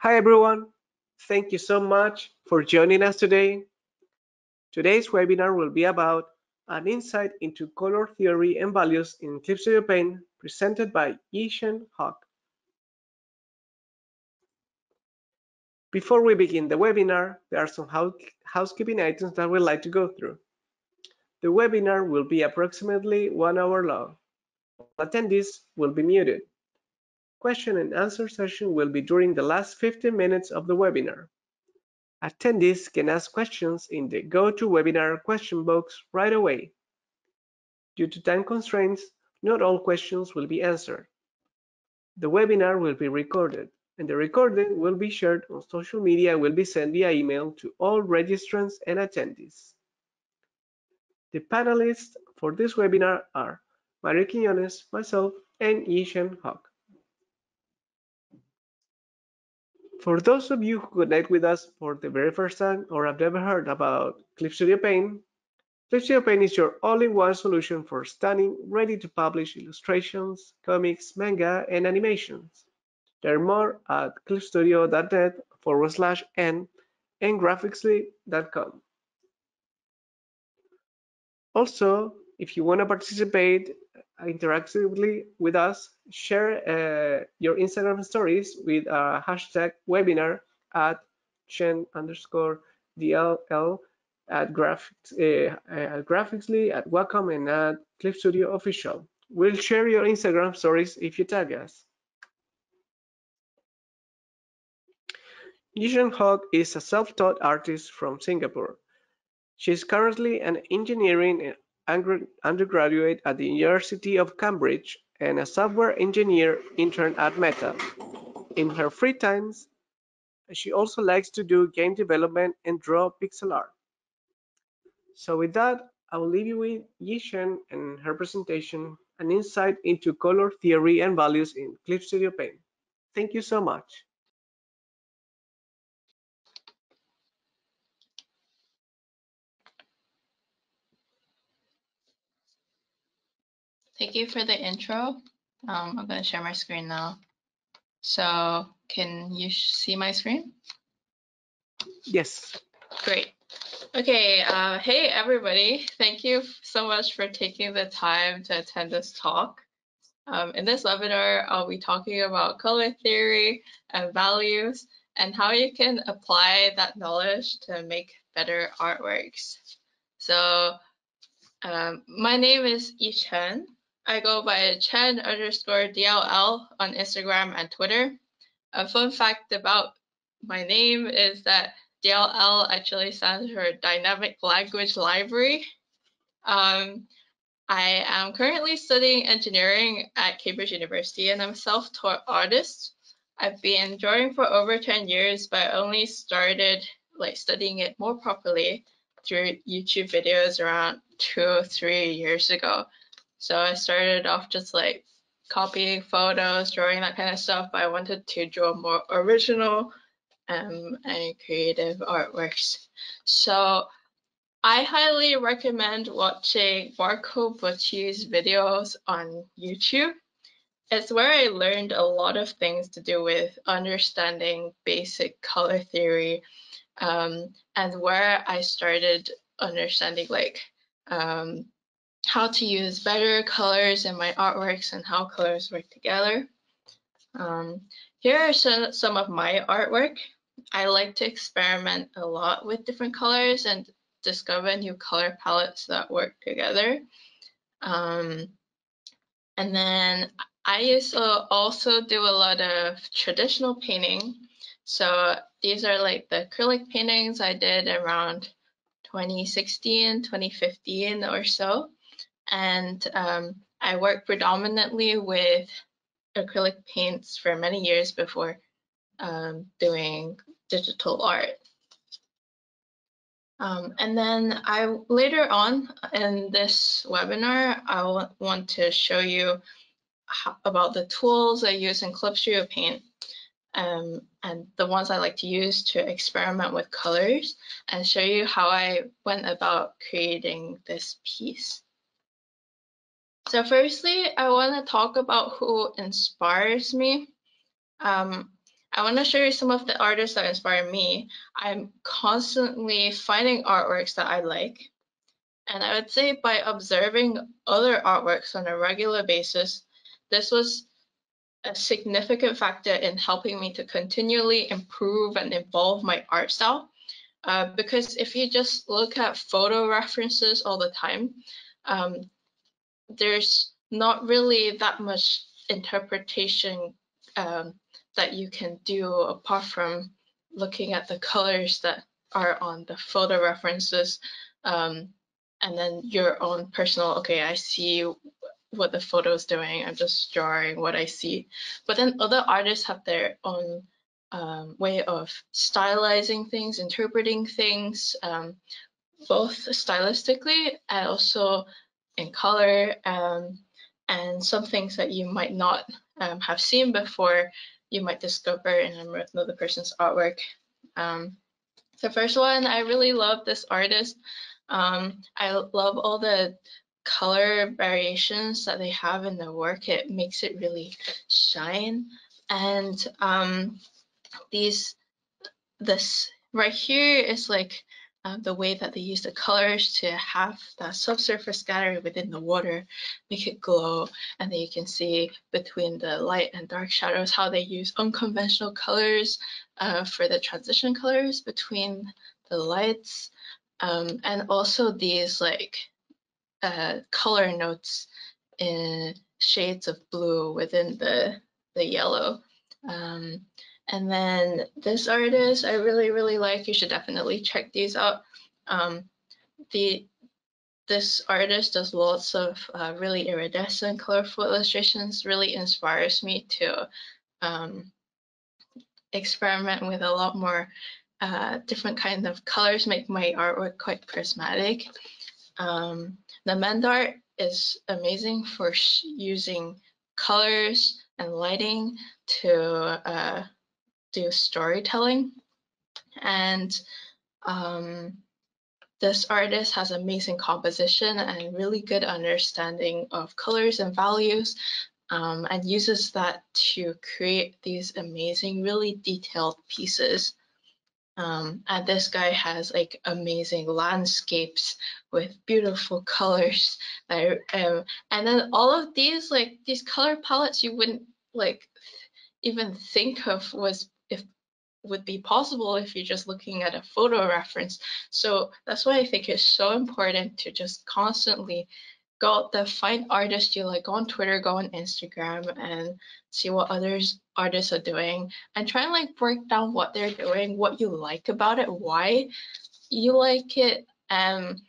Hi everyone, thank you so much for joining us today. Today's webinar will be about an insight into color theory and values in Clip Studio Paint, presented by Yi Chen Hock. Before we begin the webinar, there are some housekeeping items that we'd like to go through. The webinar will be approximately 1 hour long. All attendees will be muted. Question and answer session will be during the last 15 minutes of the webinar. Attendees can ask questions in the GoToWebinar question box right away. Due to time constraints, not all questions will be answered. The webinar will be recorded, and the recording will be shared on social media and will be sent via email to all registrants and attendees. The panelists for this webinar are Marie Quinones, myself, and Yi Chen Hock. For those of you who connect with us for the very first time or have never heard about Clip Studio Paint, Clip Studio Paint is your all-in-one solution for stunning, ready-to-publish illustrations, comics, manga, and animations. Learn more at clipstudio.net/n and graphixly.com. Also, if you want to participate interactively with us, share your Instagram stories with our hashtag webinar at chen_dll, at graphixly, at Wacom, and at Clip Studio Official. We'll share your Instagram stories if you tag us. Yi Chen Hock is a self-taught artist from Singapore. She is currently an engineering and undergraduate at the University of Cambridge and a software engineer intern at Meta. In her free times, she also likes to do game development and draw pixel art. So with that, I will leave you with Yi Chen and her presentation, an insight into color theory and values in Clip Studio Paint. Thank you so much. Thank you for the intro. I'm going to share my screen now. So can you see my screen? Yes. Great. Okay. Hey, everybody. Thank you so much for taking the time to attend this talk. In this webinar, I'll be talking about color theory and values and how you can apply that knowledge to make better artworks. So my name is Yi Chen. I go by chen_dll on Instagram and Twitter. A fun fact about my name is that DLL actually stands for Dynamic Language Library. I am currently studying engineering at Cambridge University, and I'm a self-taught artist. I've been drawing for over 10 years, but I only started studying it more properly through YouTube videos around 2 or 3 years ago. So I started off just copying photos, drawing that kind of stuff, but I wanted to draw more original and creative artworks. So I highly recommend watching Marco Bucci's videos on YouTube. It's where I learned a lot of things to do with understanding basic color theory, and where I started understanding how to use better colors in my artworks and how colors work together. Here are some of my artwork. I like to experiment a lot with different colors and discover new color palettes that work together. And then I used to also do a lot of traditional painting. So these are the acrylic paintings I did around 2016, 2015 or so. And I worked predominantly with acrylic paints for many years before doing digital art. And then later on in this webinar, I want to show you about the tools I use in Clip Studio Paint, and the ones I like to use to experiment with colors, and show you how I went about creating this piece. So firstly, I want to talk about who inspires me. I want to show you some of the artists that inspire me. I'm constantly finding artworks that I like. And I would say by observing other artworks on a regular basis, this was a significant factor in helping me to continually improve and evolve my art style. Because if you just look at photo references all the time, there's not really that much interpretation that you can do apart from looking at the colors that are on the photo references and then your own personal, okay, I see what the photo is doing, I'm just drawing what I see. But then other artists have their own way of stylizing things, interpreting things, both stylistically and also in color, and some things that you might not have seen before, you might discover in another person's artwork. The first one, I really love this artist. I love all the color variations that they have in their work. It makes it really shine. And this right here is like the way that they use the colors to have that subsurface scatter within the water, make it glow, and then you can see between the light and dark shadows how they use unconventional colors for the transition colors between the lights, and also these like color notes in shades of blue within the yellow. And then this artist I really like. You should definitely check these out. This artist does lots of really iridescent, colorful illustrations. Really inspires me to experiment with a lot more different kinds of colors. Make my artwork quite prismatic. The Mandart is amazing for using colors and lighting to do storytelling. And this artist has amazing composition and really good understanding of colors and values, and uses that to create these amazing, really detailed pieces. And this guy has like amazing landscapes with beautiful colors. And then all of these, like these color palettes you wouldn't like even think of would be possible if you're just looking at a photo reference. So that's why I think it's so important to just constantly go out there, find artists you like, go on Twitter, go on Instagram, and see what artists are doing, and try and like break down what they're doing, what you like about it, why you like it, and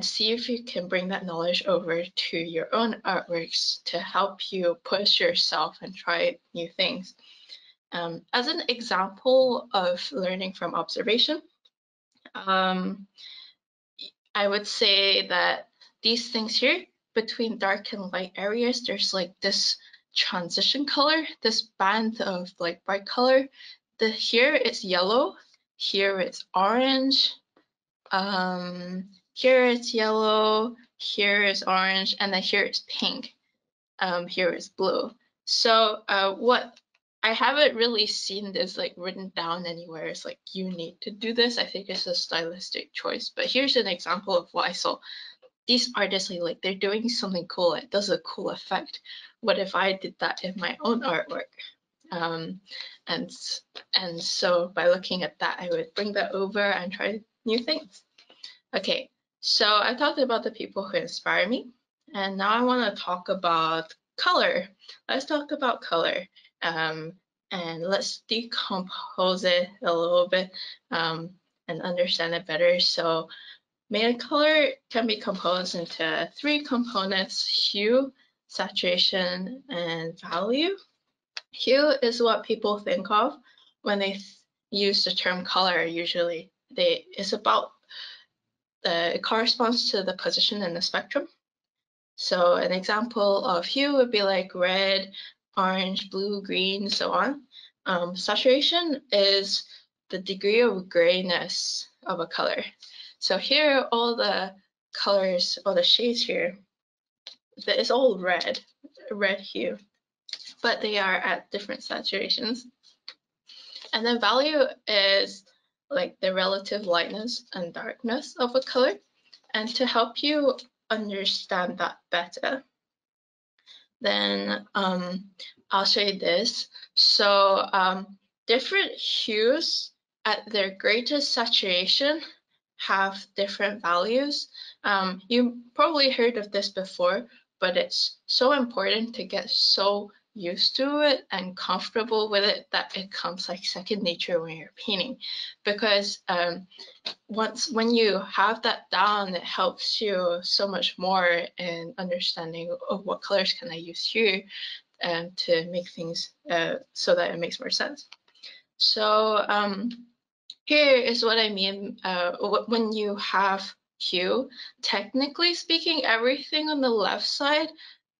see if you can bring that knowledge over to your own artworks to help you push yourself and try new things. As an example of learning from observation, I would say that these things here, between dark and light areas, there's like this transition color, this band of like bright color. Here it's yellow, here it's orange, here it's yellow, here is orange, and then here is pink, here is blue. So what I haven't really seen this like written down anywhere. It's like, you need to do this. I think it's a stylistic choice, but here's an example of what I saw. These artists, like, they're doing something cool. It does a cool effect. What if I did that in my own artwork? And so by looking at that, I would bring that over and try new things. Okay, so I talked about the people who inspire me, and now I want to talk about color. Let's talk about color, and let's decompose it a little bit and understand it better. So main color can be composed into three components: hue, saturation, and value. Hue is what people think of when they use the term color. Usually, it corresponds to the position in the spectrum. So an example of hue would be like red, orange, blue, green, so on. Saturation is the degree of grayness of a color. So here, all the colors, all the shades here, it's all red hue, but they are at different saturations. And then value is like the relative lightness and darkness of a color. And to help you understand that better, then I'll show you this. So different hues at their greatest saturation have different values. You probably heard of this before, but it's so important to get so used to it and comfortable with it that it comes like second nature when you're painting, because when you have that down, it helps you so much more in understanding of what colors can I use here to make things so that it makes more sense. So here is what I mean when you have hue. Technically speaking, everything on the left side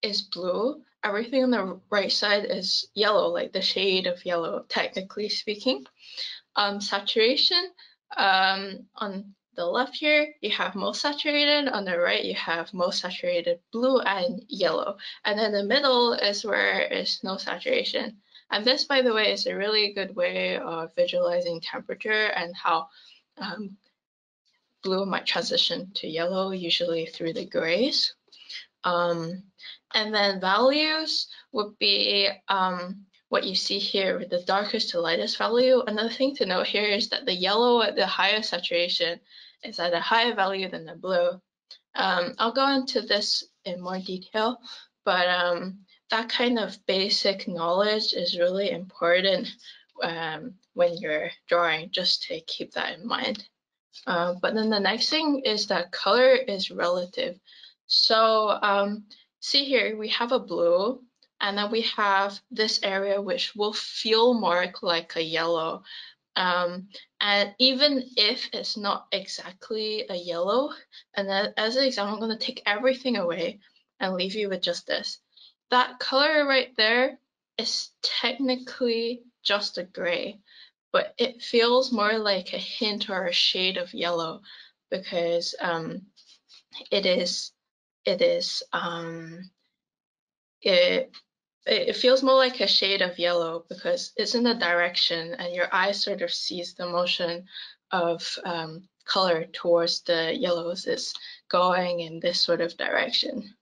is blue, everything on the right side is yellow, like the shade of yellow, technically speaking. Saturation, on the left here, you have most saturated, on the right, you have most saturated blue and yellow. And then the middle is where there's no saturation. And this, by the way, is a really good way of visualizing temperature and how blue might transition to yellow, usually through the grays. And then values would be what you see here with the darkest to lightest value. Another thing to note here is that the yellow at the highest saturation is at a higher value than the blue. I'll go into this in more detail, but that kind of basic knowledge is really important when you're drawing, just to keep that in mind. But then the next thing is that color is relative. So see here, we have a blue, and then we have this area which will feel more like a yellow. And even if it's not exactly a yellow, and then as an example, I'm going to take everything away and leave you with just this. That color right there is technically just a gray, but it feels more like a hint or a shade of yellow because it feels more like a shade of yellow because it's in the direction, and your eye sort of sees the motion of color towards the yellows. It's going in this sort of direction.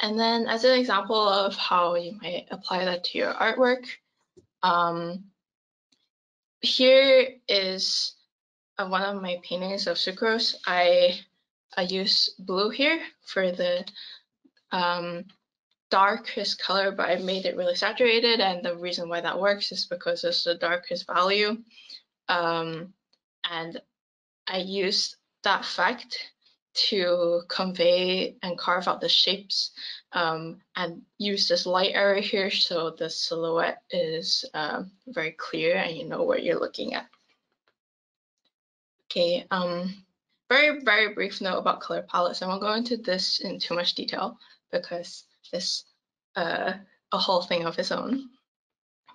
And then as an example of how you might apply that to your artwork, here is one of my paintings of sucrose. I use blue here for the darkest color, but I made it really saturated, and the reason why that works is because it's the darkest value. And I used that fact to convey and carve out the shapes, and use this light area here so the silhouette is very clear and you know what you're looking at. Okay, very brief note about color palettes. I won't go into this in too much detail because this a whole thing of its own.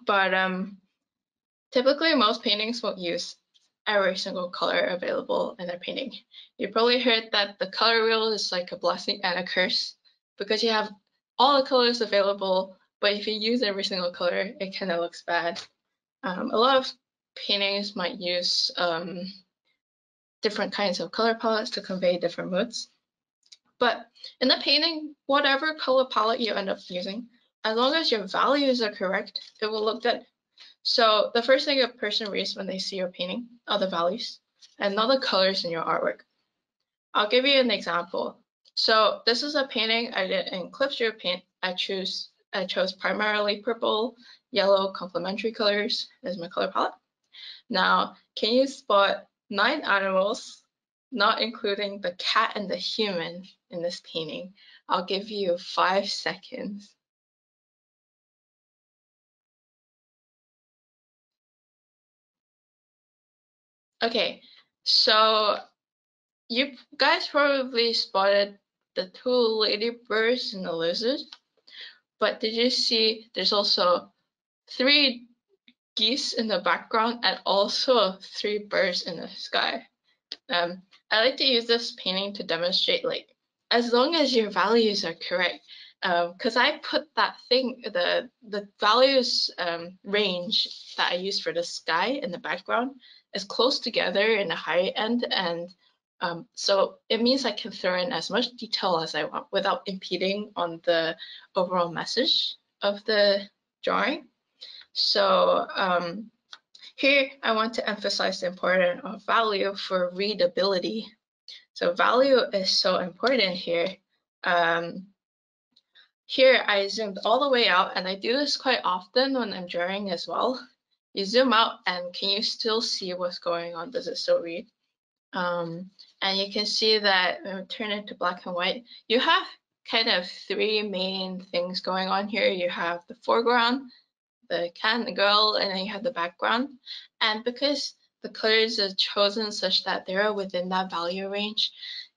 But typically most paintings won't use every single color available in their painting. You probably heard that the color wheel is like a blessing and a curse because you have all the colors available, but if you use every single color, it kind of looks bad. A lot of paintings might use different kinds of color palettes to convey different moods. But in the painting, whatever color palette you end up using, as long as your values are correct, it will look good. So the first thing a person reads when they see your painting are the values and not the colors in your artwork. I'll give you an example. So this is a painting I did in Clip Studio Paint. I chose primarily purple, yellow, complementary colors as my color palette. Now, can you spot 9 animals, not including the cat and the human in this painting? I'll give you 5 seconds. Okay, so you guys probably spotted the 2 ladybirds and the lizard, but did you see there's also 3 geese in the background and also 3 birds in the sky? I like to use this painting to demonstrate, like, as long as your values are correct, because I put that thing, the values range that I use for the sky in the background is close together in the high end, and so it means I can throw in as much detail as I want without impeding on the overall message of the drawing. So here I want to emphasize the importance of value for readability. So value is so important here. Here I zoomed all the way out, and I do this quite often when I'm drawing as well. You zoom out and can you still see what's going on? Does it still read? And you can see that when we turn it to black and white, you have kind of three main things going on here. You have the foreground, the cat and the girl, and then you have the background. And because the colors are chosen such that they're within that value range,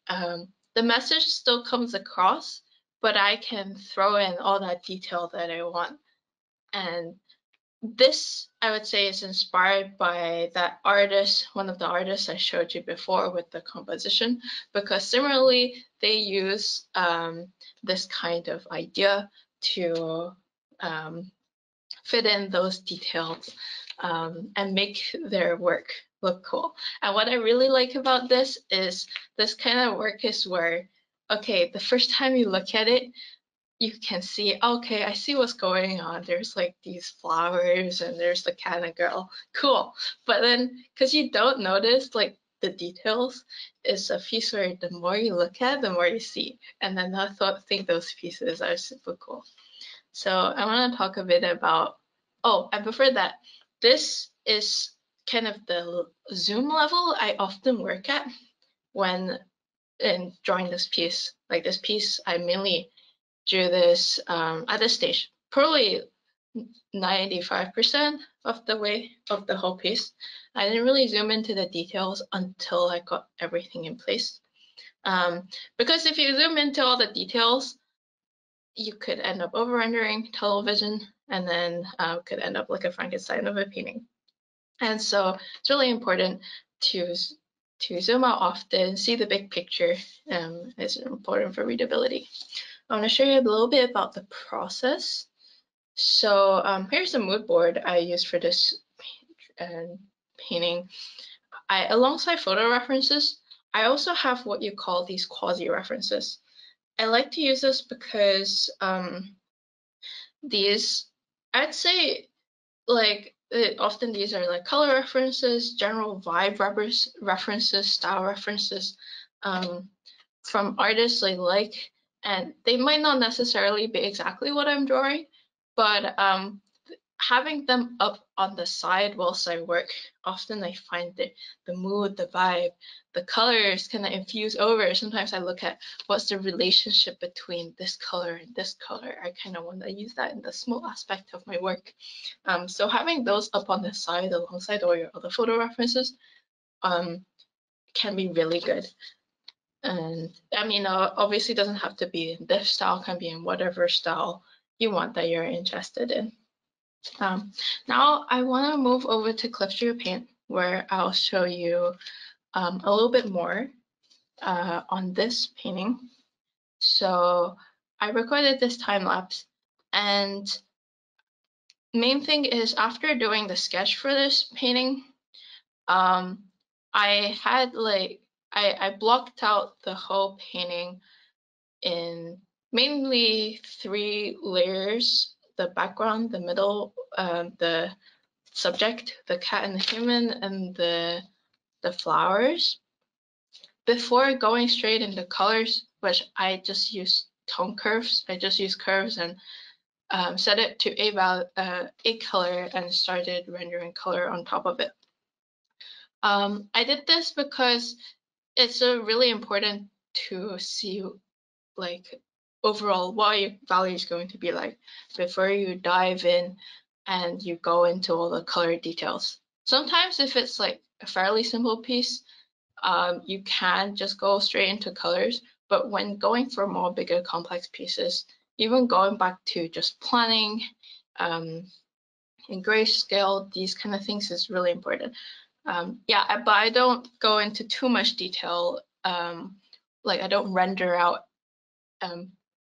the message still comes across, but I can throw in all that detail that I want. And this, I would say, is inspired by that artist, one of the artists I showed you before with the composition, because similarly, they use this kind of idea to fit in those details and make their work look cool. And what I really like about this is this kind of work is where, okay, the first time you look at it, you can see, okay, I see what's going on. There's like these flowers and there's the cat and girl, cool. But then, because you don't notice like the details, it's a piece where the more you look at, the more you see. And then I think those pieces are super cool. So I want to talk a bit about, oh, and before that, this is kind of the zoom level I often work at when in drawing this piece. Like this piece, I mainly do this at this stage, probably 95% of the way of the whole piece. I didn't really zoom into the details until I got everything in place. Because if you zoom into all the details, you could end up over-rendering television, and then could end up like a Frankenstein of a painting. And so it's really important to zoom out often, see the big picture. It's important for readability. I want to show you a little bit about the process. So here's the mood board I used for this painting. Alongside photo references, I also have what you call these quasi-references. I like to use this because these, I'd say, like, often these are like color references, general vibe references, style references from artists I like, and they might not necessarily be exactly what I'm drawing, but having them up on the side whilst I work, often I find that the mood, the vibe, the colors kind of infuse over. Sometimes I look at what's the relationship between this color and this color. I kind of want to use that in the small aspect of my work. So having those up on the side alongside all your other photo references can be really good. And I mean, obviously it doesn't have to be in this style, can be in whatever style you want that you're interested in. Now I want to move over to Clip Studio Paint, where I'll show you a little bit more on this painting. So I recorded this time lapse, and main thing is after doing the sketch for this painting, I had like I blocked out the whole painting in mainly three layers: the background, the middle, the subject, the cat and the human, and the flowers, before going straight into colors, which I just use tone curves. I just use curves and set it to a color and started rendering color on top of it. I did this because it's really important to see like overall what your value is going to be like before you dive in and you go into all the color details. Sometimes if it's like a fairly simple piece, you can just go straight into colors, but when going for more bigger complex pieces, even going back to just planning and grayscale, these kind of things is really important. Yeah, but I don't go into too much detail, like I don't render out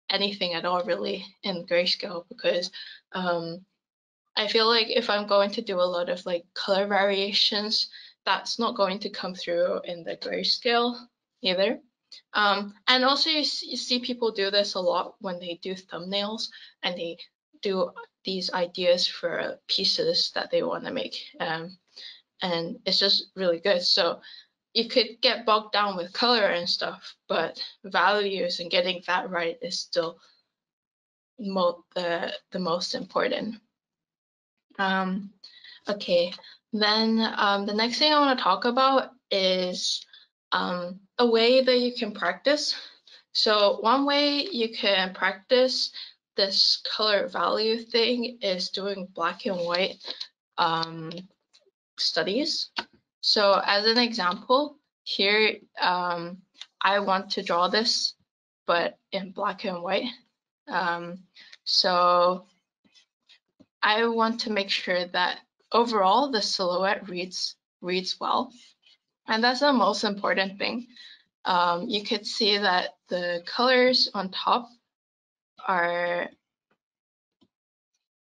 anything at all really in grayscale, because I feel like if I'm going to do a lot of like color variations, that's not going to come through in the grayscale either. And also you see people do this a lot when they do thumbnails, and they do these ideas for pieces that they want to make, and it's just really good. So you could get bogged down with color and stuff, but values and getting that right is still the most important. Okay, then the next thing I want to talk about is a way that you can practice. So one way you can practice this color value thing is doing black and white studies. So as an example here, I want to draw this, but in black and white. So I want to make sure that overall the silhouette reads well. And that's the most important thing. You could see that the colors on top are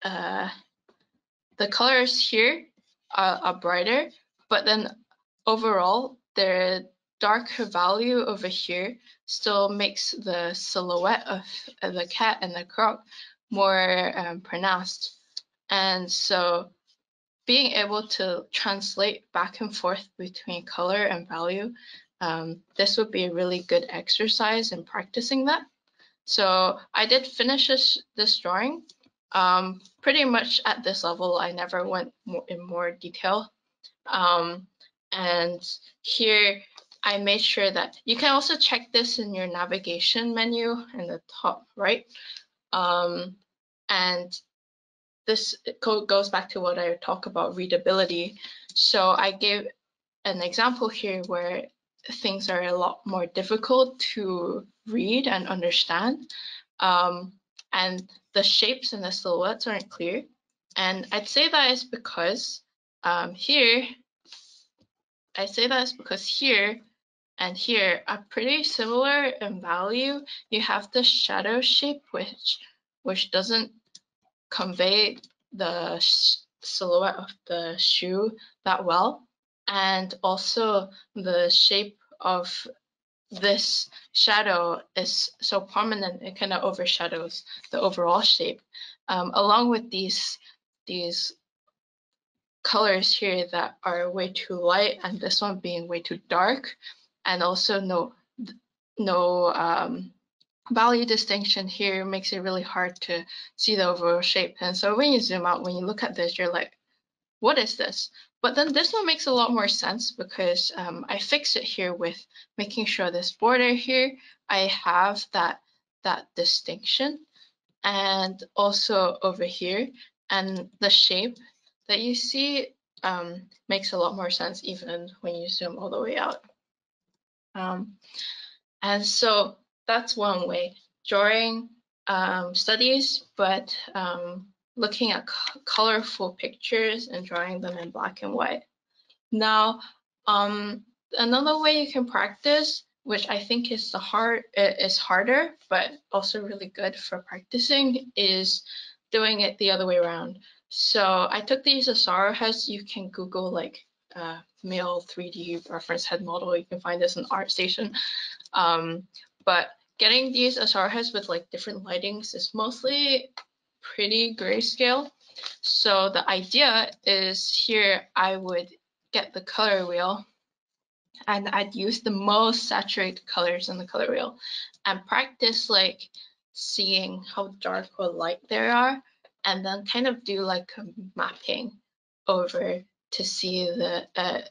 the colors here are brighter, but then overall the darker value over here still makes the silhouette of the cat and the croc more pronounced. And so being able to translate back and forth between color and value, this would be a really good exercise in practicing that. So I did finish this drawing pretty much at this level. I never went in more detail. And here I made sure that you can also check this in your navigation menu in the top right. And this goes back to what I talk about, readability. So I gave an example here where things are a lot more difficult to read and understand. And the shapes and the silhouettes aren't clear. And I'd say that is because here and here are pretty similar in value. You have the shadow shape, which doesn't convey the silhouette of the shoe that well, and also the shape of this shadow is so prominent it kind of overshadows the overall shape, along with these colors here that are way too light and this one being way too dark, and also no value distinction here makes it really hard to see the overall shape. And so when you zoom out, when you look at this, you're like, what is this? But then this one makes a lot more sense because I fixed it here with making sure this border here, I have that distinction, and also over here, and the shape that you see makes a lot more sense even when you zoom all the way out. And so that's one way, drawing studies, but looking at colorful pictures and drawing them in black and white. Now, another way you can practice, which I think is harder, but also really good for practicing, is doing it the other way around. So I took these Asaro heads. You can Google like male 3D reference head model. You can find this in ArtStation. But getting these Asaro heads with like different lightings is mostly pretty grayscale. So the idea is here I would get the color wheel and I'd use the most saturated colors in the color wheel and practice like seeing how dark or light there are, and then kind of do like a mapping over to see the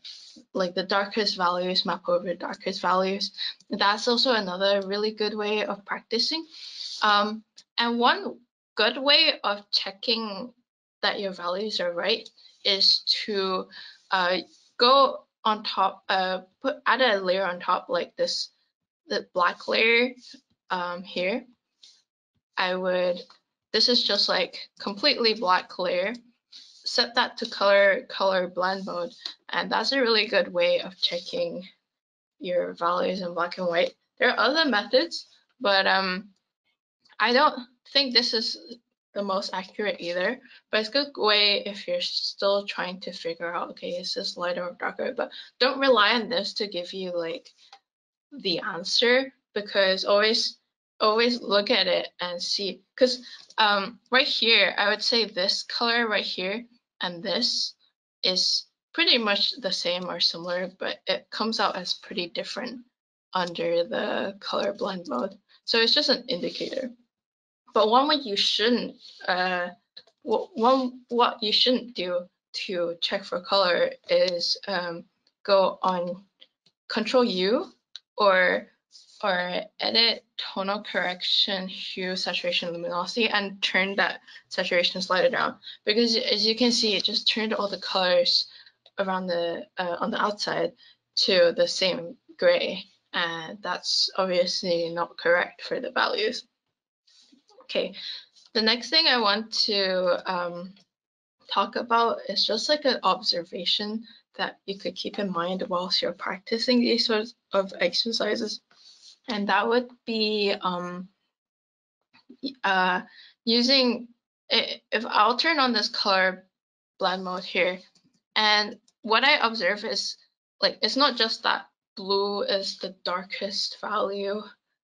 like the darkest values map over darkest values. That's also another really good way of practicing. And one good way of checking that your values are right is to go on top, add a layer on top like this, the black layer here. This is just like completely black layer. Set that to color blend mode, and that's a really good way of checking your values in black and white. There are other methods, but I don't think this is the most accurate either, but it's a good way if you're still trying to figure out, okay, is this lighter or darker? But don't rely on this to give you like the answer, because always look at it and see, because right here I would say this color right here and this is pretty much the same or similar, but it comes out as pretty different under the color blend mode. So it's just an indicator. But one way you shouldn't what you shouldn't do to check for color is go on Control U or edit tonal correction, hue, saturation, luminosity, and turn that saturation slider down, because as you can see it just turned all the colors around the on the outside to the same gray, and that's obviously not correct for the values. Okay, the next thing I want to talk about is just like an observation that you could keep in mind whilst you're practicing these sorts of exercises, and that would be using it. If I'll turn on this color blend mode here, and what I observe is like it's not just that blue is the darkest value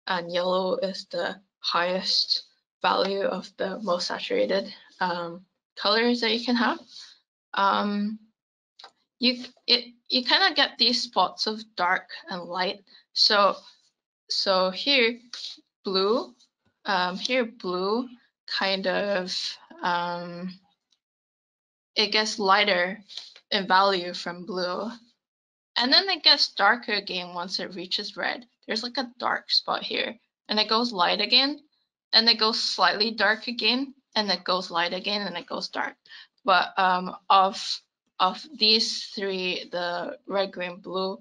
and yellow is the highest value of the most saturated colors that you can have. You kind of get these spots of dark and light. So here blue kind of it gets lighter in value from blue, and then it gets darker again once it reaches red. There's like a dark spot here, and it goes light again, and it goes slightly dark again, and it goes light again, and it goes dark. But of these three, the red, green, blue,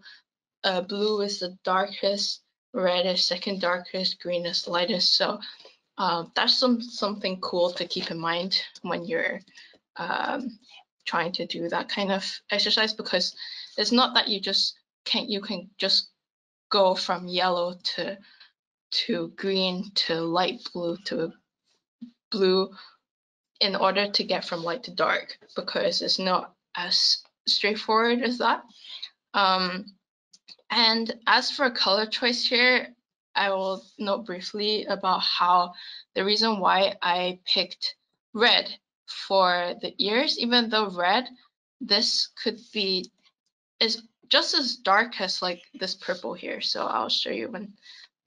blue is the darkest, red is second darkest, green is lightest. So that's something cool to keep in mind when you're trying to do that kind of exercise, because it's not that you just can just go from yellow to green to light blue to blue in order to get from light to dark, because it's not as straightforward as that. And as for color choice here, I will note briefly about how the reason why I picked red for the ears, even though red, this could be, is just as dark as like this purple here. So I'll show you when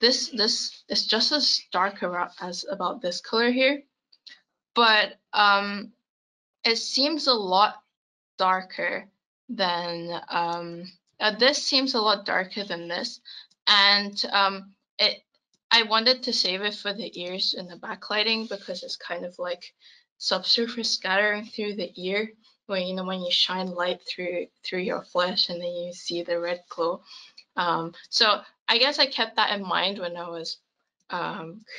this is just as dark as about this color here, but it seems a lot darker than this seems a lot darker than this, and I wanted to save it for the ears and the backlighting, because it's kind of like subsurface scattering through the ear, when you know when you shine light through your flesh and then you see the red glow. So I guess I kept that in mind when I was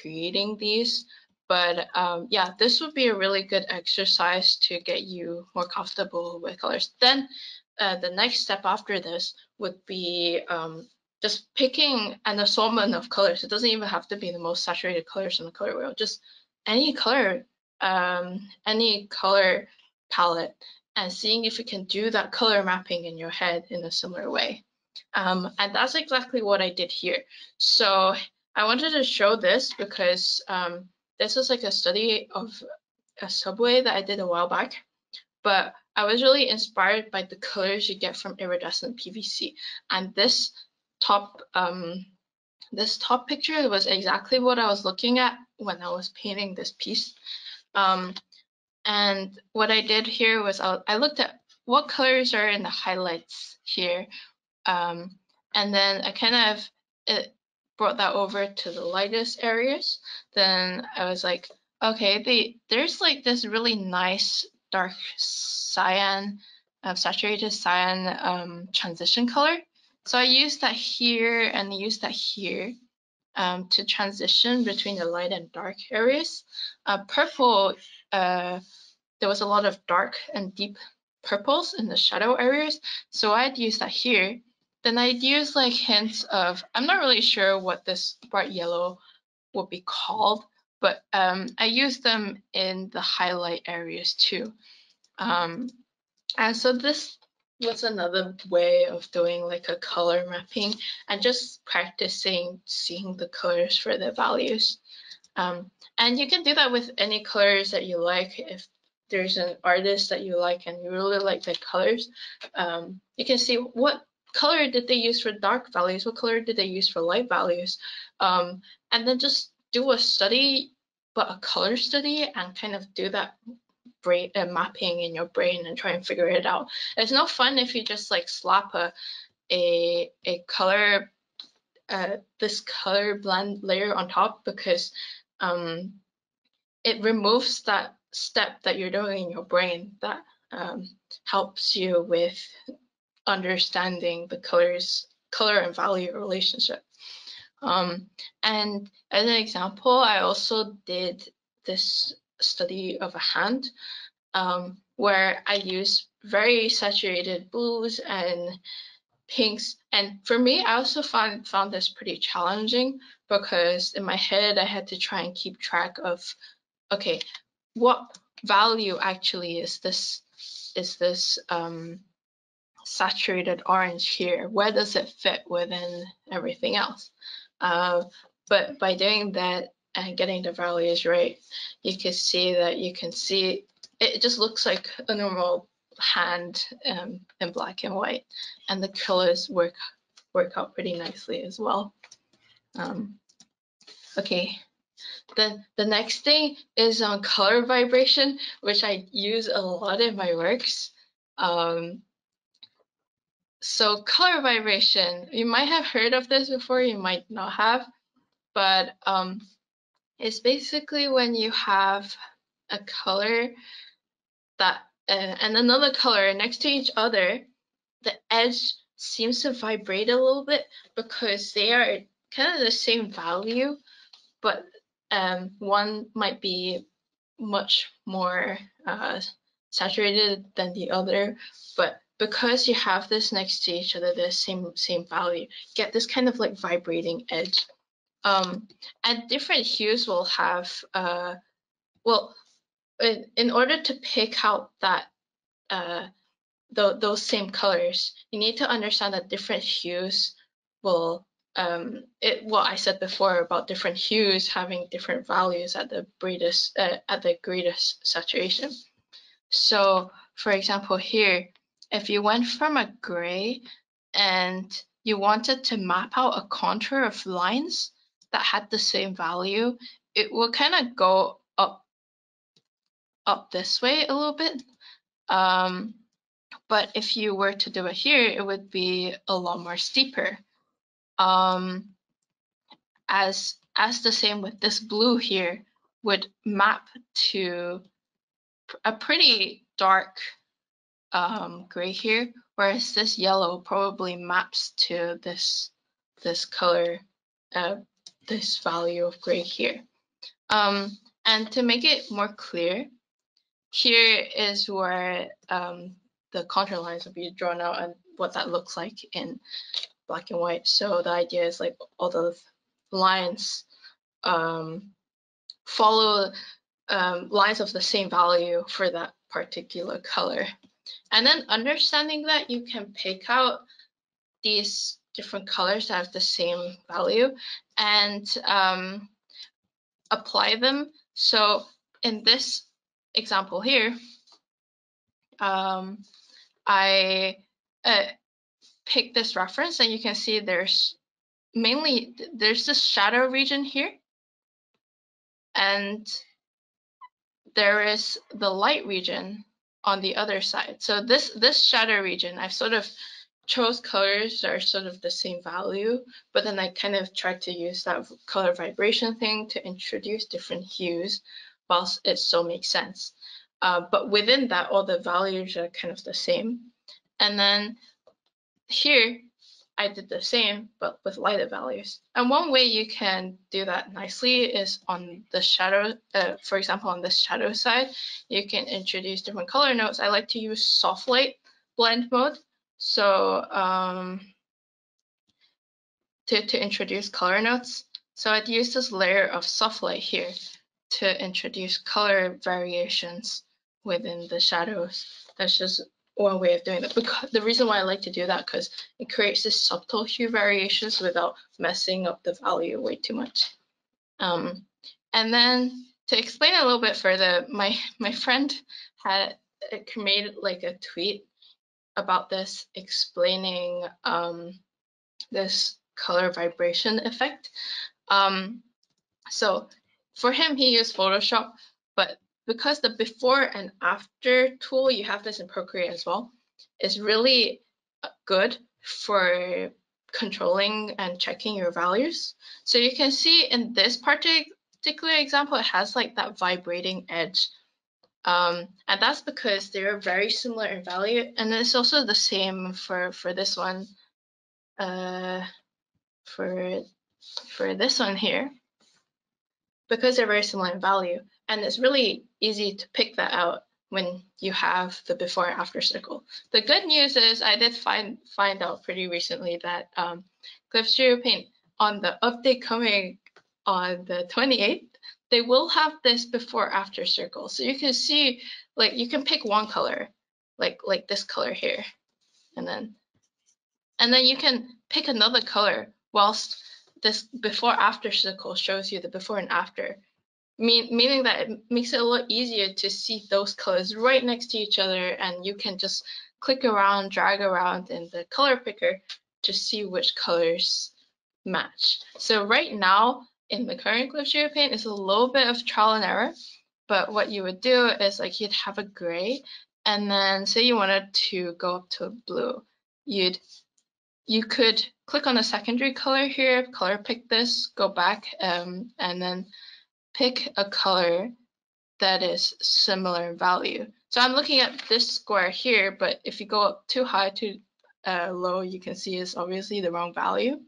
creating these, but yeah, this would be a really good exercise to get you more comfortable with colors. Then the next step after this would be just picking an assortment of colors. It doesn't even have to be the most saturated colors in the color wheel, just any color palette, and seeing if you can do that color mapping in your head in a similar way. And that's exactly what I did here. So I wanted to show this because this is like a study of a subway that I did a while back, but I was really inspired by the colors you get from iridescent PVC. And this top picture was exactly what I was looking at when I was painting this piece. And what I did here was I looked at what colors are in the highlights here. And then I kind of brought that over to the lightest areas. Then I was like, okay, there's like this really nice dark cyan, saturated cyan transition color. So I used that here and used that here to transition between the light and dark areas. Purple, there was a lot of dark and deep purples in the shadow areas, so I'd use that here. Then I'd use like hints of, I'm not really sure what this bright yellow would be called, but I use them in the highlight areas too. And so this was another way of doing like a color mapping and just practicing seeing the colors for their values. And you can do that with any colors that you like. If there's an artist that you like and you really like their colors, you can see what color did they use for dark values, what color did they use for light values, and then just do a study, but a color study, and kind of do that brain mapping in your brain and try and figure it out. It's no fun if you just like slap a color, this color blend layer on top, because it removes that step that you're doing in your brain that helps you with understanding the color and value relationship. And as an example, I also did this study of a hand where I used very saturated blues and pinks. And for me, I also found this pretty challenging, because in my head, I had to try and keep track of, okay, what value actually is this saturated orange here? Where does it fit within everything else? But by doing that and getting the values right, you can see that it just looks like a normal hand in black and white, and the colors work out pretty nicely as well. Okay, the next thing is on color vibration, which I use a lot in my works. So color vibration, you might have heard of this before, you might not have, but it's basically when you have a color that and another color next to each other, the edge seems to vibrate a little bit because they are kind of the same value, but one might be much more saturated than the other, but because you have this next to each other, the same value, get this kind of like vibrating edge. And different hues will have, in order to pick out that those same colors, you need to understand that different hues will, what I said before about different hues having different values at the greatest saturation. So, for example, here, if you went from a gray and you wanted to map out a contour of lines that had the same value, it will kind of go up this way a little bit. But if you were to do it here, it would be a lot more steeper. As the same with this blue here, would map to a pretty dark gray here, whereas this yellow probably maps to this color, this value of gray here. And to make it more clear, here is where the contour lines will be drawn out and what that looks like in black and white. So the idea is like all the lines follow lines of the same value for that particular color. And then understanding that you can pick out these different colors that have the same value and apply them. So in this example here, I picked this reference, and you can see there's this shadow region here, and there is the light region on the other side. So this shadow region, I've sort of chose colors that are sort of the same value, but then I kind of tried to use that color vibration thing to introduce different hues whilst it still makes sense. But within that, all the values are kind of the same. And then here, I did the same, but with lighter values. And one way you can do that nicely is on the shadow, for example, on this shadow side, you can introduce different color notes. I like to use soft light blend mode. So to introduce color notes. So I'd use this layer of soft light here, to introduce color variations within the shadows. That's just one way of doing that. Because the reason why I like to do that, because it creates this subtle hue variations without messing up the value way too much. And then to explain a little bit further, my friend had made like a tweet about this, explaining this color vibration effect. So for him, he used Photoshop, but because the before and after tool, you have this in Procreate as well, is really good for controlling and checking your values. So you can see in this particular example, it has like that vibrating edge. And that's because they're very similar in value. And it's also the same for this one, for this one here, because they're very similar in value. And it's really easy to pick that out when you have the before and after circle. The good news is I did find out pretty recently that Clip Studio Paint, on the update coming on the 28th, they will have this before after circle. So you can see, like, you can pick one color, like this color here, and then you can pick another color whilst this before after circle shows you the before and after. Meaning that it makes it a lot easier to see those colors right next to each other, and you can just click around, drag around in the color picker to see which colors match. So right now in the current Clip Studio Paint, it's a little bit of trial and error, but what you would do is, like, you'd have a gray, and then say you wanted to go up to blue, you could click on the secondary color here, color pick this, go back, and then pick a color that is similar in value. So I'm looking at this square here, but if you go up too high, too low, you can see it's obviously the wrong value.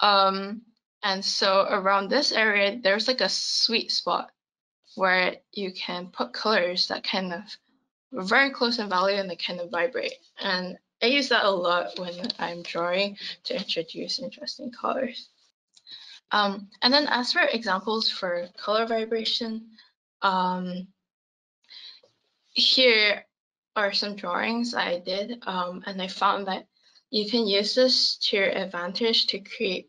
And so around this area, there's like a sweet spot where you can put colors that kind of are very close in value and they kind of vibrate. And I use that a lot when I'm drawing to introduce interesting colors. And then as for examples for color vibration, here are some drawings I did, and I found that you can use this to your advantage to create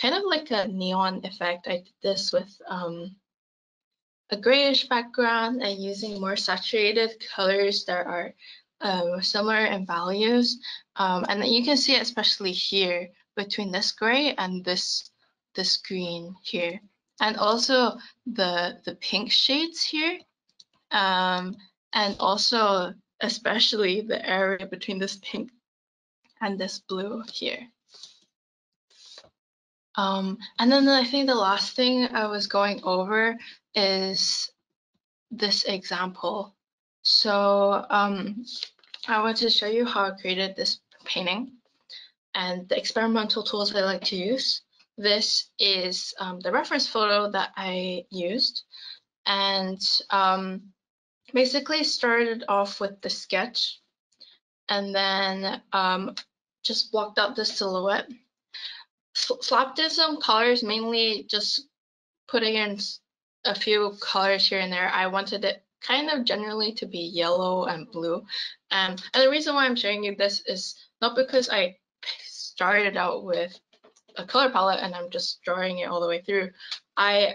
kind of like a neon effect. I did this with a grayish background and using more saturated colors that are similar in values, and you can see especially here between this gray and this green here, and also the pink shades here, and also especially the area between this pink and this blue here. And then I think the last thing I was going over is this example. So I want to show you how I created this painting and the experimental tools I like to use. This is the reference photo that I used, and basically started off with the sketch, and then just blocked out the silhouette. Slapped in some colors, mainly just putting in a few colors here and there. I wanted it kind of generally to be yellow and blue. And the reason why I'm showing you this is not because I started out with a color palette and I'm just drawing it all the way through. I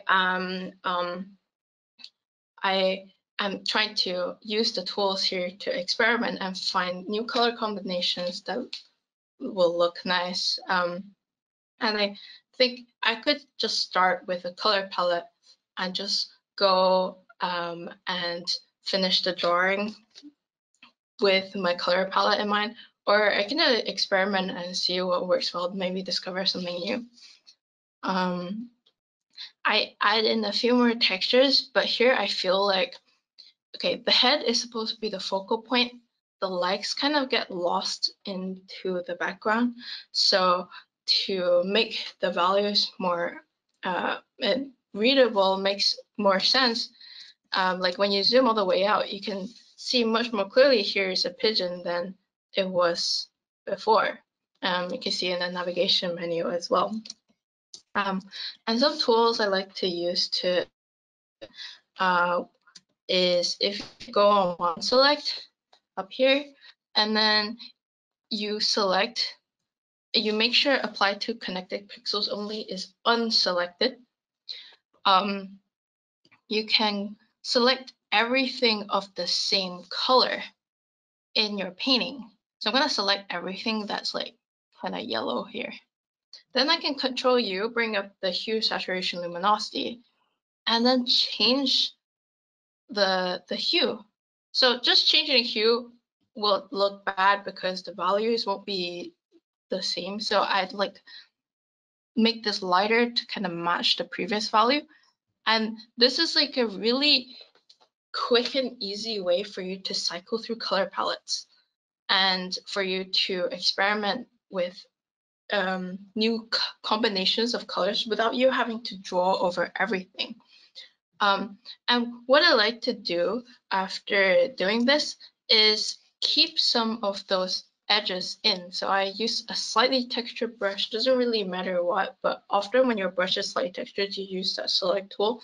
am trying to use the tools here to experiment and find new color combinations that will look nice. And I think I could just start with a color palette and just go and finish the drawing with my color palette in mind. Or I can experiment and see what works well, maybe discover something new. I add in a few more textures, but here I feel like, okay, the head is supposed to be the focal point. The legs kind of get lost into the background. So to make the values more readable makes more sense. Like when you zoom all the way out, you can see much more clearly here is a pigeon than it was before. You can see in the navigation menu as well. And some tools I like to use to is if you go on one select up here, and then you select, you make sure apply to connected pixels only is unselected. You can select everything of the same color in your painting. So I'm going to select everything that's like kind of yellow here. Then I can Control U, bring up the hue, saturation, luminosity, and then change the hue. So just changing hue will look bad because the values won't be the same. So I'd like make this lighter to kind of match the previous value. And this is like a really quick and easy way for you to cycle through color palettes and for you to experiment with new combinations of colors without you having to draw over everything. And what I like to do after doing this is keep some of those edges in. So I use a slightly textured brush, doesn't really matter what, but often when your brush is slightly textured, you use that select tool.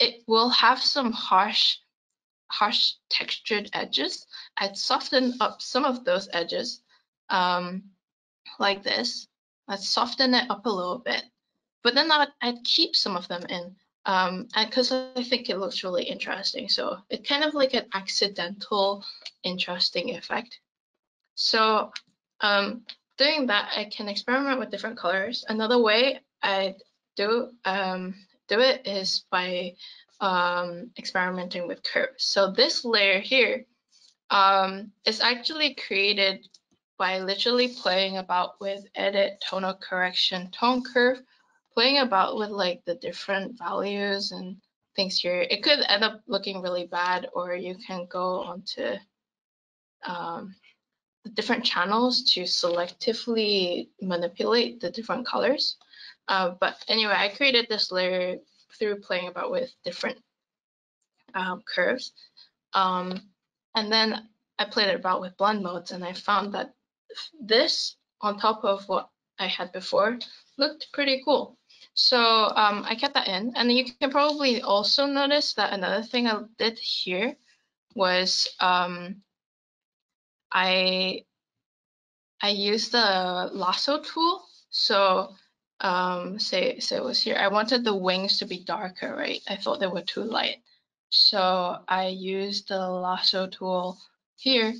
It will have some harsh textured edges. I'd soften up some of those edges like this. Let's soften it up a little bit, but then I'd keep some of them in because I think it looks really interesting. So it's kind of like an accidental interesting effect. So doing that, I can experiment with different colors. Another way I do it is by experimenting with curves. So this layer here is actually created by literally playing about with edit, tonal correction, tone curve, playing about with like the different values and things here. It could end up looking really bad, or you can go onto the different channels to selectively manipulate the different colors. But anyway, I created this layer through playing about with different curves. And then I played about with blend modes, and I found that this on top of what I had before looked pretty cool. So I kept that in, and you can probably also notice that another thing I did here was I used the lasso tool. So say it was here, I wanted the wings to be darker, right? I thought they were too light, so I used the lasso tool here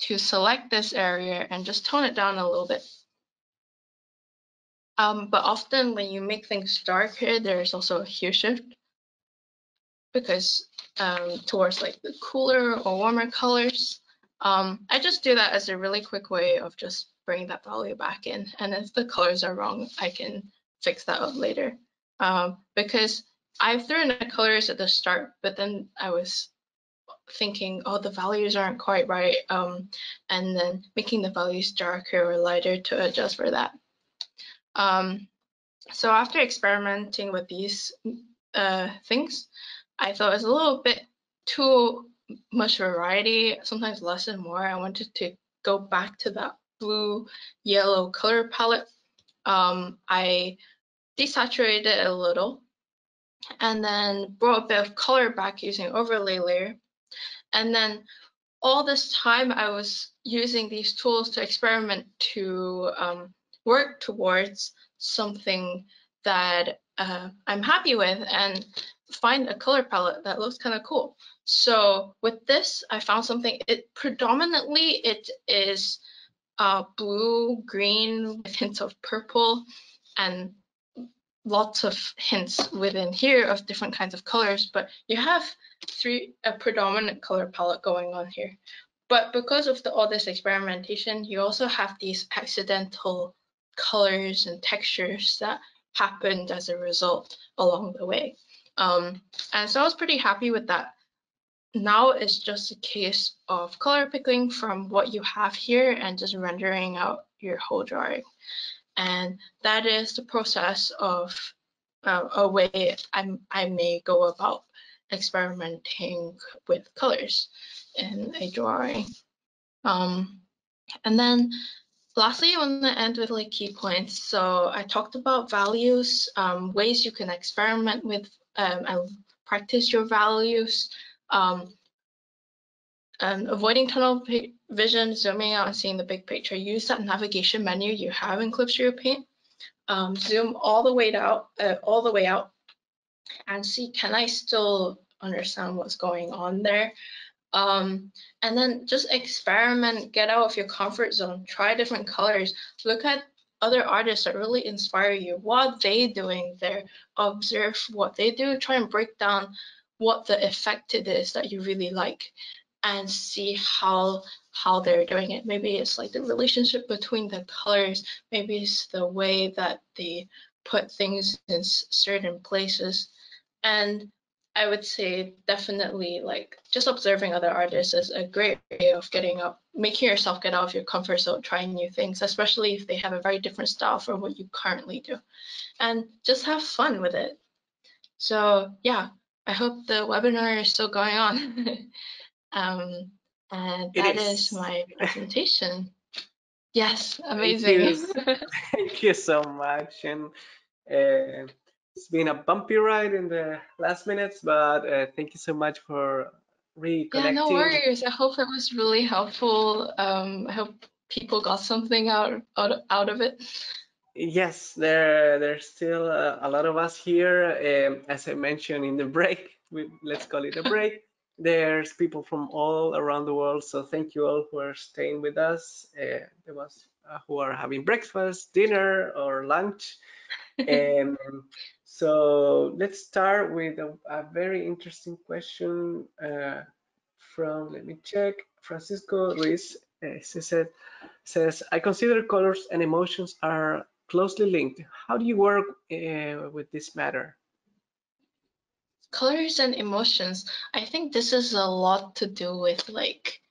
to select this area and just tone it down a little bit. But often when you make things darker, there's also a hue shift because towards like the cooler or warmer colors. I just do that as a really quick way of just bringing that value back in. And if the colors are wrong, I can fix that up later. Because I threw in the colors at the start, but then I was thinking, oh, the values aren't quite right, and then making the values darker or lighter to adjust for that. So after experimenting with these things, I thought it was a little bit too much variety, sometimes less and more. I wanted to go back to that blue yellow color palette. I desaturated it a little and then brought a bit of color back using overlay layer. And then all this time I was using these tools to experiment to work towards something that I'm happy with and find a color palette that looks kind of cool. So with this, I found something. It predominantly it is blue, green with hints of purple, and lots of hints within here of different kinds of colors, but you have a predominant color palette going on here. But because of all this experimentation, you also have these accidental colors and textures that happened as a result along the way. And so I was pretty happy with that. Now it's just a case of color picking from what you have here and just rendering out your whole drawing. And that is the process of a way I may go about experimenting with colors in a drawing. And then Lastly, I want to end with like key points. So I talked about values, ways you can experiment with and practice your values, and avoiding tunnel vision, zooming out and seeing the big picture. Use that navigation menu you have in Clip Studio Paint. Zoom all the way out, and see, can I still understand what's going on there? And then just experiment, get out of your comfort zone, try different colors, look at other artists that really inspire you, what they're doing there, observe what they do, try and break down what the effect it is that you really like and see how they're doing it. Maybe it's like the relationship between the colors, maybe it's the way that they put things in certain places. And I would say definitely like just observing other artists is a great way of getting up, making yourself get out of your comfort zone, trying new things, especially if they have a very different style from what you currently do, and just have fun with it. So yeah, I hope the webinar is still going on. And that is my presentation. Yes, amazing. Thank you so much. And it's been a bumpy ride in the last minutes, but thank you so much for reconnecting. Yeah, no worries. I hope it was really helpful. I hope people got something out of it. Yes, there's still a lot of us here. As I mentioned in the break, let's call it a break. There's people from all around the world, so thank you all who are staying with us. There was who are having breakfast, dinner, or lunch. So let's start with a very interesting question from, let me check, Francisco Ruiz. Says, I consider colors and emotions are closely linked. How do you work with this matter? Colors and emotions. I think this is a lot to do with like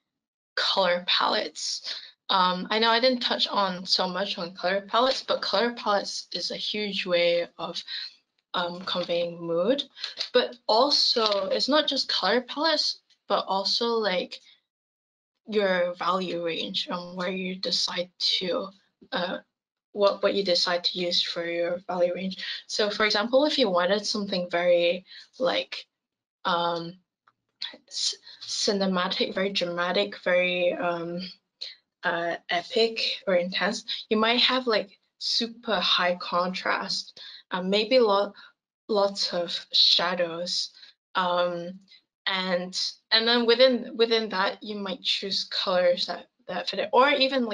color palettes. I know I didn't touch on so much on color palettes, but color palettes is a huge way of conveying mood. But also, it's not just color palettes, but also like your value range on where you decide to, what you decide to use for your value range. So for example, if you wanted something very like cinematic, very dramatic, very epic or intense, you might have like super high contrast, maybe lots of shadows, and then within that you might choose colors that fit it, or even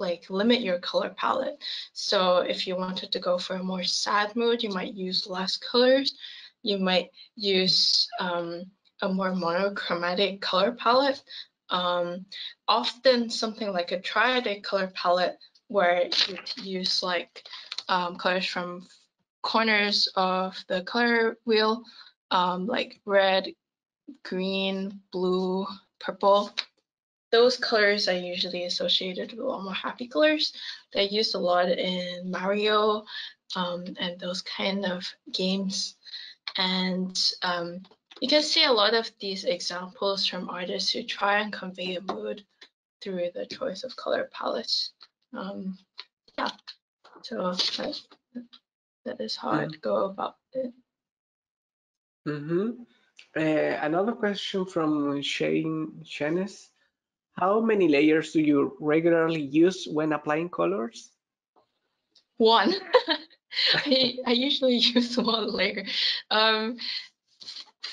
like limit your color palette. So if you wanted to go for a more sad mood, you might use less colors, you might use a more monochromatic color palette. Often something like a triadic color palette where you use like colors from corners of the color wheel, like red, green, blue, purple. Those colors are usually associated with a lot more happy colors. They're used a lot in Mario and those kind of games. And you can see a lot of these examples from artists who try and convey a mood through the choice of color palettes. Yeah, so that is how I'd go about it. Another question from Shane Shannes. How many layers do you regularly use when applying colors? One. I usually use one layer.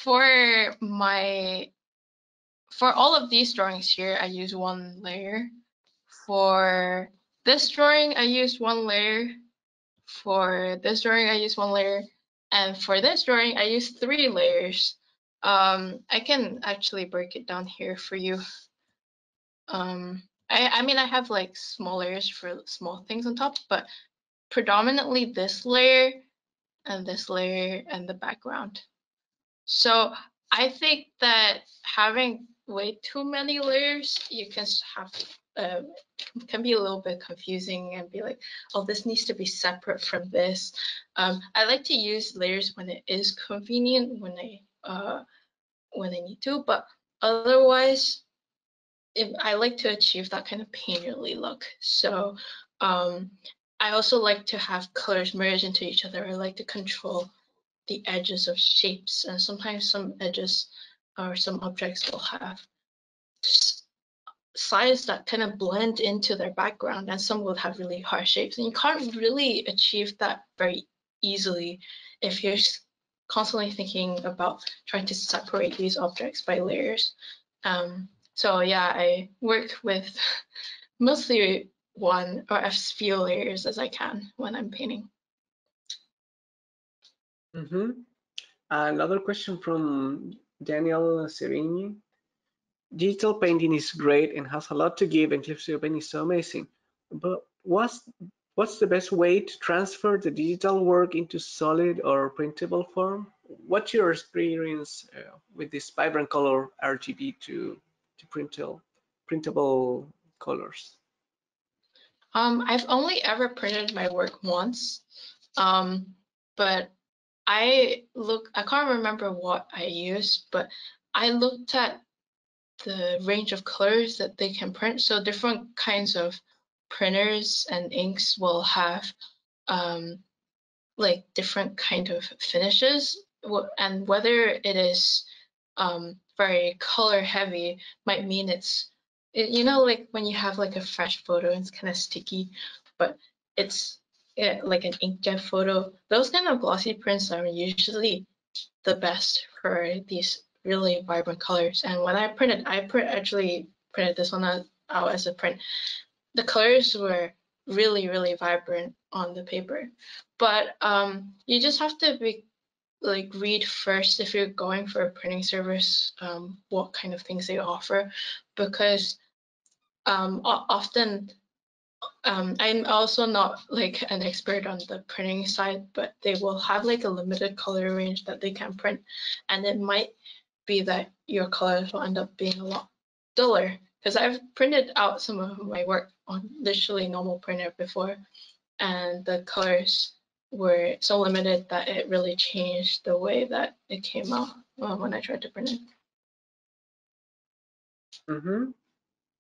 For all of these drawings here, I use one layer. For this drawing, I used one layer. For this drawing, I used one layer. And for this drawing, I used 3 layers. I can actually break it down here for you. I mean, I have like small layers for small things on top, but predominantly this layer and this layer and the background. So I think that having way too many layers, you can have can be a little bit confusing and be like, oh, this needs to be separate from this. I like to use layers when it is convenient, when I need to, but otherwise if I like to achieve that kind of painterly look. So I also like to have colors merge into each other. I like to control the edges of shapes, and sometimes some edges or some objects will have sides that kind of blend into their background, and some will have really harsh shapes, and you can't really achieve that very easily if you're constantly thinking about trying to separate these objects by layers. So yeah, I work with mostly one or as few layers as I can when I'm painting. Mm-hmm. Another question from Daniel Serini. Digital painting is great and has a lot to give, and Clip Studio Paint is so amazing. But what's the best way to transfer the digital work into solid or printable form? What's your experience with this vibrant color RGB to printable colors? I've only ever printed my work once, but I can't remember what I used, but I looked at the range of colors that they can print. So different kinds of printers and inks will have like different kind of finishes, and whether it is very color heavy might mean it's you know, like when you have like a fresh photo and it's kind of sticky, but it's like an inkjet photo. Those kind of glossy prints are usually the best for these really vibrant colors. And when I actually printed this one out as a print, the colors were really, really vibrant on the paper. But you just have to read first if you're going for a printing service, what kind of things they offer, because often I'm also not like an expert on the printing side, but they will have like a limited color range that they can print, and it might be that your colors will end up being a lot duller, because I've printed out some of my work on literally normal printer before, and the colors were so limited that it really changed the way that it came out when I tried to print it. Mm-hmm.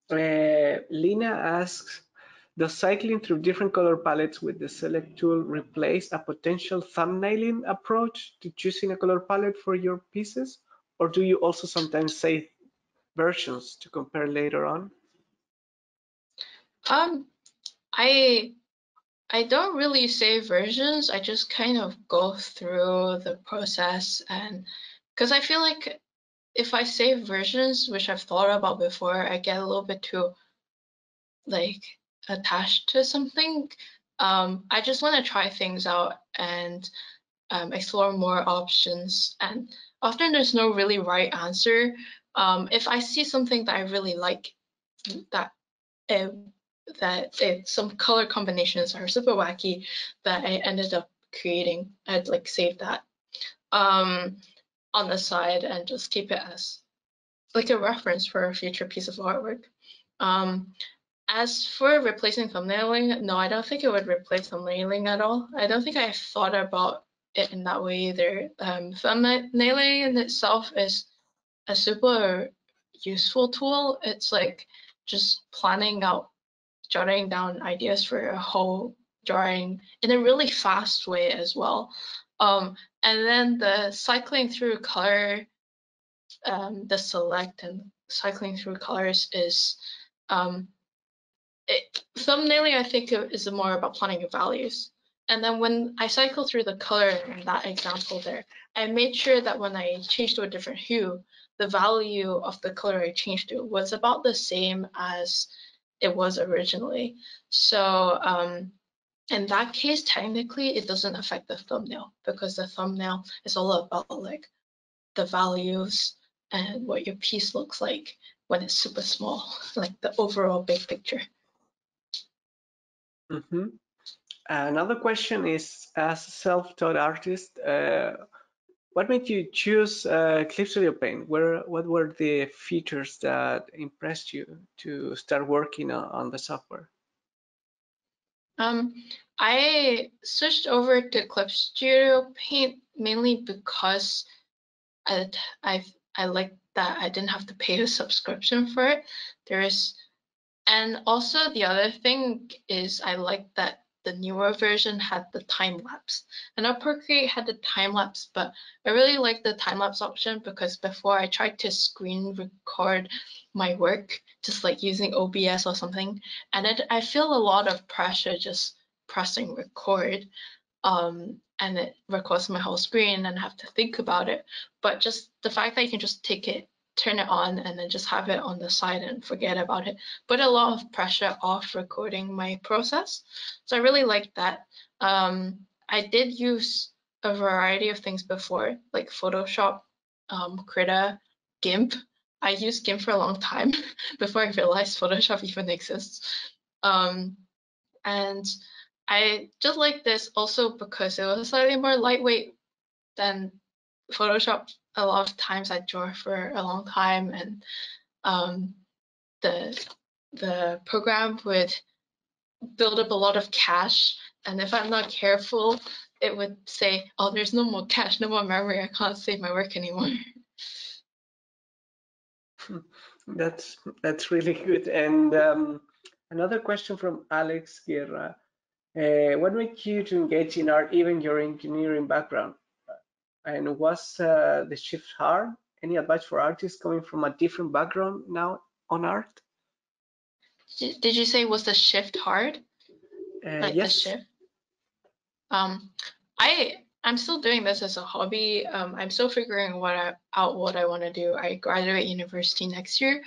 Lina asks, does cycling through different color palettes with the select tool replace a potential thumbnailing approach to choosing a color palette for your pieces? Or do you also sometimes save versions to compare later on? I don't really save versions. I just kind of go through the process, and because I feel like if I save versions, which I've thought about before, I get a little bit too like attached to something. I just want to try things out and explore more options, and often there's no really right answer. If I see something that I really like, some color combinations are super wacky that I ended up creating, I'd like save that on the side and just keep it as like a reference for a future piece of artwork. As for replacing thumbnailing, no, I don't think it would replace thumbnailing at all. I don't think I've thought about it in that way either. Thumbnailing in itself is a super useful tool. It's like just planning out, jotting down ideas for a whole drawing in a really fast way as well. And then the cycling through color, the select and cycling through colors is, thumbnailing I think is more about planning your values. And then when I cycle through the color in that example there, I made sure that when I changed to a different hue, the value of the color I changed to was about the same as it was originally. So in that case, technically, it doesn't affect the thumbnail, because the thumbnail is all about like the values and what your piece looks like when it's super small, like the overall big picture. Mm-hmm. Another question is, as a self-taught artist, what made you choose Clip Studio Paint? What were the features that impressed you to start working on the software? I switched over to Clip Studio Paint mainly because I I like that I didn't have to pay a subscription for it. And also the other thing is I like that the newer version had the time lapse. I know Procreate had the time lapse, but I really like the time lapse option because before I tried to screen record my work, just like using OBS or something, and I feel a lot of pressure just pressing record, and it records my whole screen and I have to think about it. But just the fact that you can just take it, turn it on, and then just have it on the side and forget about it, put a lot of pressure off recording my process. So I really like that. I did use a variety of things before, like Photoshop, Krita, GIMP. I used GIMP for a long time before I realized Photoshop even exists. And I just like this also because it was slightly more lightweight than Photoshop. A lot of times I draw for a long time, and the program would build up a lot of cache, and if I'm not careful, it would say, oh, there's no more cache, no more memory, I can't save my work anymore. That's really good. And another question from Alex Guerra. What made you to engage in art, even your engineering background? And was the shift hard? Any advice for artists coming from a different background now on art? Did you say was the shift hard? Yes. The shift? I'm still doing this as a hobby. I'm still figuring out what I want to do. I graduate university next year.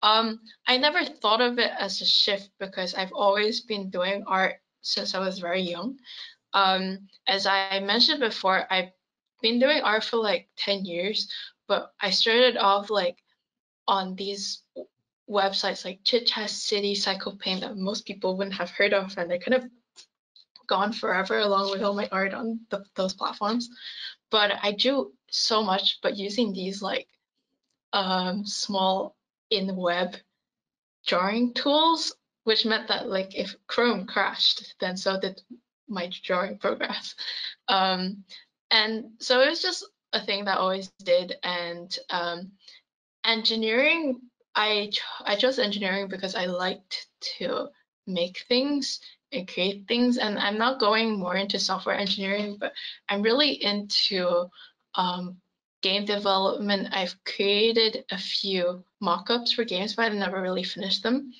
I never thought of it as a shift because I've always been doing art since I was very young. As I mentioned before, I've been doing art for like 10 years, but I started off like on these websites like Chit Chat City, Psycho Paint that most people wouldn't have heard of, and they could have gone forever along with all my art on those platforms. But I drew so much, but using these like small in-web drawing tools, which meant that like if Chrome crashed, then so did my drawing progress. And so it was just a thing that I always did. And engineering, I chose engineering because I liked to make things and create things. And I'm not going more into software engineering, but I'm really into game development. I've created a few mock-ups for games, but I've never really finished them.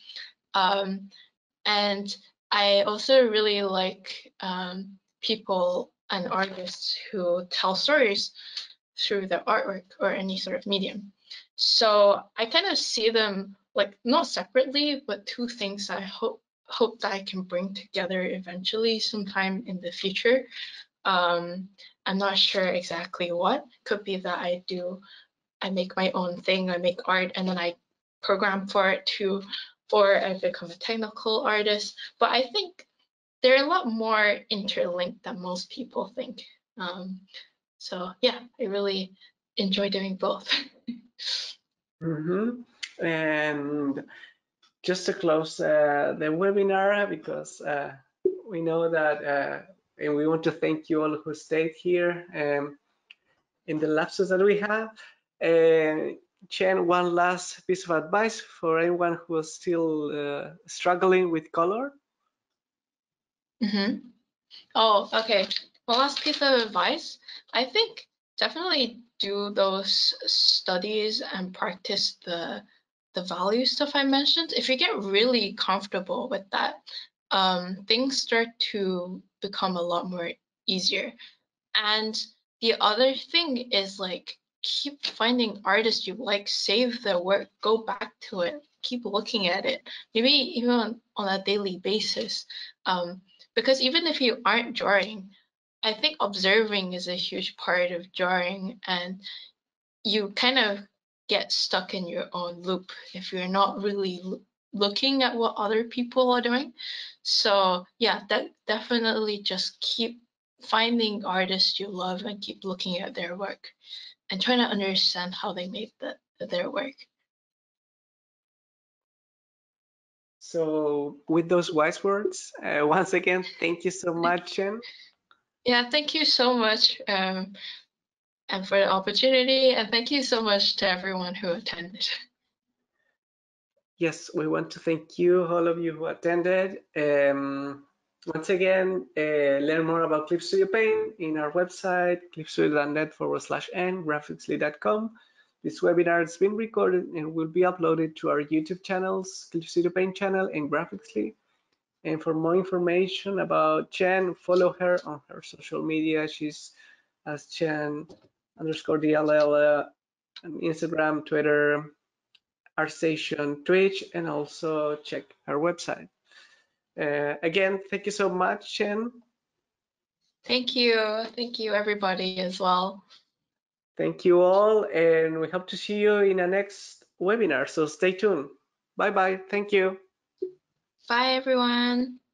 And I also really like people and artists who tell stories through their artwork or any sort of medium. So I kind of see them like not separately, but two things I hope that I can bring together eventually sometime in the future. I'm not sure exactly what. Could be that I make my own thing, I make art, and then I program for it too, or I become a technical artist. But I think they're a lot more interlinked than most people think. So yeah, I really enjoy doing both. Mm-hmm. And just to close the webinar, because we know that, and we want to thank you all who stayed here in the lapses that we have. Chen, one last piece of advice for anyone who is still struggling with color. Mm-hmm. Oh, okay. Well, last piece of advice. I think definitely do those studies and practice the value stuff I mentioned. If you get really comfortable with that, things start to become a lot more easier. And the other thing is like keep finding artists you like, save their work, go back to it, keep looking at it, maybe even on a daily basis. Because even if you aren't drawing, I think observing is a huge part of drawing, and you kind of get stuck in your own loop if you're not really looking at what other people are doing. So yeah, that definitely just keep finding artists you love and keep looking at their work and trying to understand how they made their work. So with those wise words, once again, thank you so much, Chen. Yeah, thank you so much. and for the opportunity, and thank you so much to everyone who attended. Yes, we want to thank you, all of you who attended. Once again, learn more about Clip Studio Paint in our website, clipstudio.net/n, graphixly.com. This webinar has been recorded and will be uploaded to our YouTube channels, Clip Studio Paint channel and Graphixly. And for more information about Chen, follow her on her social media. She's as chen_dll on Instagram, Twitter, ArtStation, Twitch, and also check her website. Again, thank you so much, Chen. Thank you. Thank you, everybody, as well. Thank you all, and we hope to see you in the next webinar, so stay tuned. Bye-bye. Thank you. Bye, everyone.